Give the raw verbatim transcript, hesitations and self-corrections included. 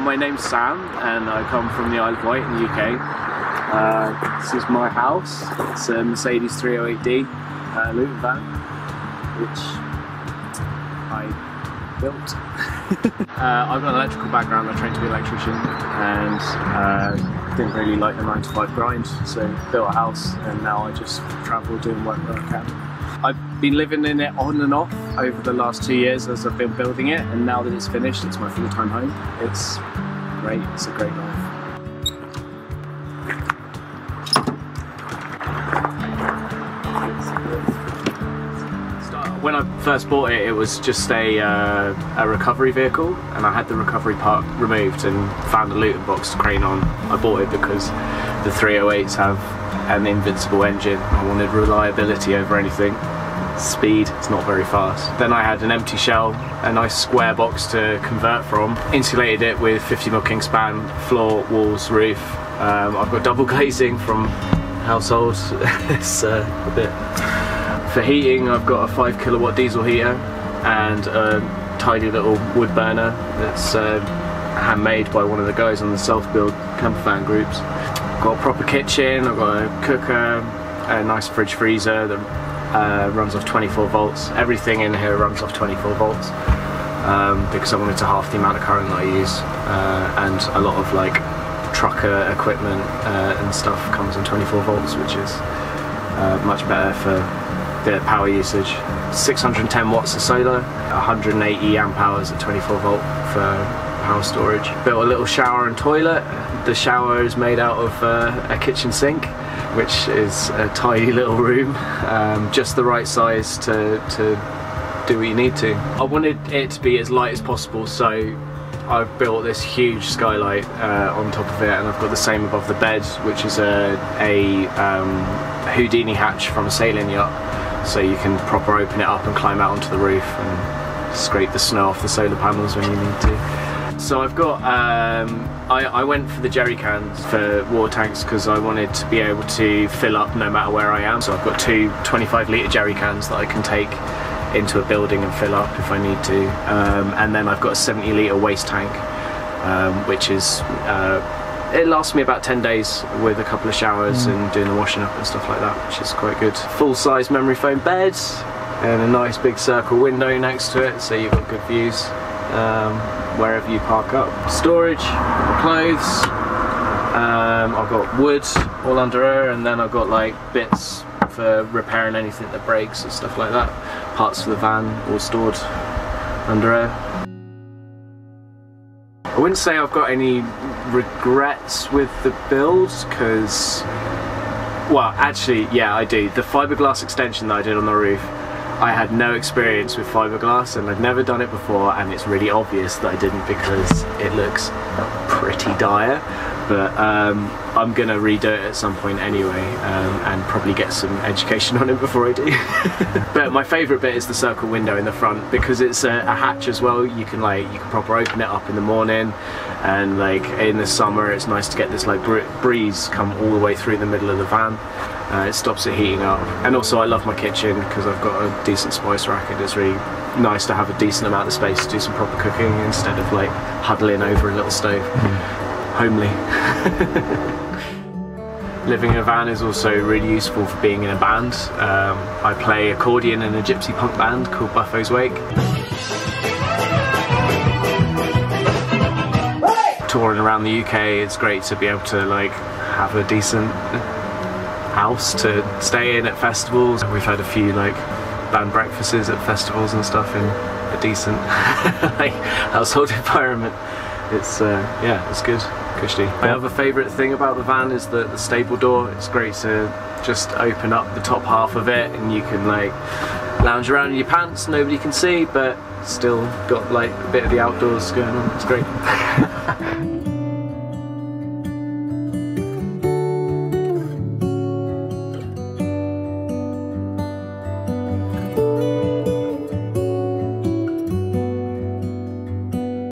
my name's Sam and I come from the Isle of Wight in the U K. Uh, this is my house. It's a Mercedes three oh eight D uh, Luton van, which I built. uh, I've got an electrical background. I trained to be an electrician and uh, didn't really like the nine to five grind, so built a house and now I just travel doing work where I can. I've been living in it on and off over the last two years as I've been building it, and now that it's finished, it's my full-time home. It's great, it's a great life. When I first bought it, it was just a, uh, a recovery vehicle, and I had the recovery part removed and found a Luton box to crane on. I bought it because the three oh eights have an invincible engine. I wanted reliability over anything. Speed, it's not very fast. Then I had an empty shell, a nice square box to convert from. Insulated it with fifty mil Kingspan, floor, walls, roof. Um, I've got double glazing from households. It's uh, a bit. For heating, I've got a five kilowatt diesel heater and a tidy little wood burner that's uh, handmade by one of the guys on the self-build camper van groups. I've got a proper kitchen, I've got a cooker, a nice fridge freezer that Uh, runs off twenty-four volts. Everything in here runs off twenty-four volts um, because I wanted to half the amount of current that I use, uh, and a lot of like trucker equipment uh, and stuff comes in twenty-four volts, which is uh, much better for the power usage. six hundred and ten watts of solar, one hundred and eighty amp hours at twenty-four volt for power storage. Built a little shower and toilet. The shower is made out of uh, a kitchen sink, which is a tiny little room, um, just the right size to, to do what you need to. I wanted it to be as light as possible, so I've built this huge skylight uh, on top of it, and I've got the same above the bed, which is a, a um, Houdini hatch from a sailing yacht, so you can proper open it up and climb out onto the roof and scrape the snow off the solar panels when you need to. So I've got, um, I, I went for the jerry cans for water tanks because I wanted to be able to fill up no matter where I am. So I've got two twenty-five litre jerry cans that I can take into a building and fill up if I need to. Um, and then I've got a seventy litre waste tank, um, which is, uh, it lasts me about ten days with a couple of showers mm. and doing the washing up and stuff like that, which is quite good. Full size memory foam bed and a nice big circle window next to it, so you've got good views. Um, wherever you park up. Storage, clothes, um, I've got wood all under her, and then I've got like bits for repairing anything that breaks and stuff like that. Parts for the van all stored under her. I wouldn't say I've got any regrets with the build because, well actually yeah I do. The fiberglass extension that I did on the roof, I had no experience with fiberglass and I'd never done it before, and it's really obvious that I didn't because it looks pretty dire, but um, I'm gonna redo it at some point anyway, um, and probably get some education on it before I do. But my favourite bit is the circle window in the front because it's a, a hatch as well. You can like, you can proper open it up in the morning, and like in the summer it's nice to get this like breeze come all the way through the middle of the van. Uh, it stops it heating up, and also I love my kitchen because I've got a decent spice rack, and it's really nice to have a decent amount of space to do some proper cooking instead of like huddling over a little stove. Mm. Homely. Living in a van is also really useful for being in a band. Um, I play accordion in a gypsy punk band called Buffo's Wake. Touring around the U K, it's great to be able to like have a decent house to stay in at festivals. We've had a few like band breakfasts at festivals and stuff in a decent like, household environment. It's uh, yeah, it's good, cushy. My other favourite thing about the van is the, the stable door. It's great to just open up the top half of it and you can like lounge around in your pants, nobody can see, but still got like a bit of the outdoors going on. It's great.